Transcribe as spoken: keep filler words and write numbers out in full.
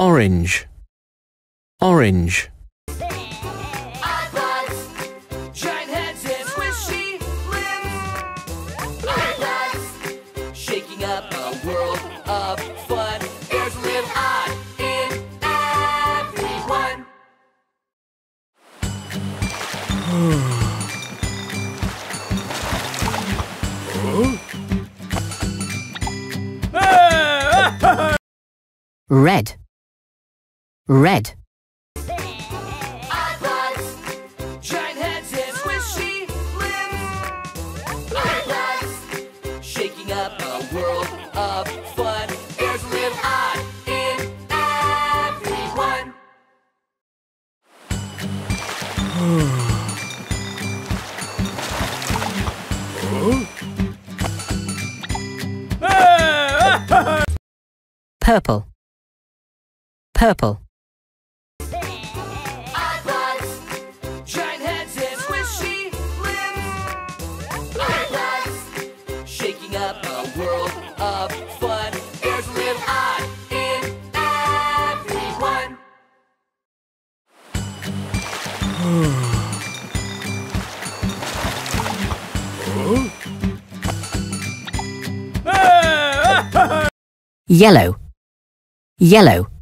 Orange, orange. Oddbods, giant heads and squishy limbs. Oddbods, shaking up a world of fun. There's a little odd in everyone. Huh? Red. Red. Oddbods, giant heads and squishy limbs. Oddbods, shaking up a world of fun. There's a little odd in everyone. Huh? Purple. Purple. Yellow, yellow.